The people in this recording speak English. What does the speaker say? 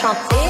chanter.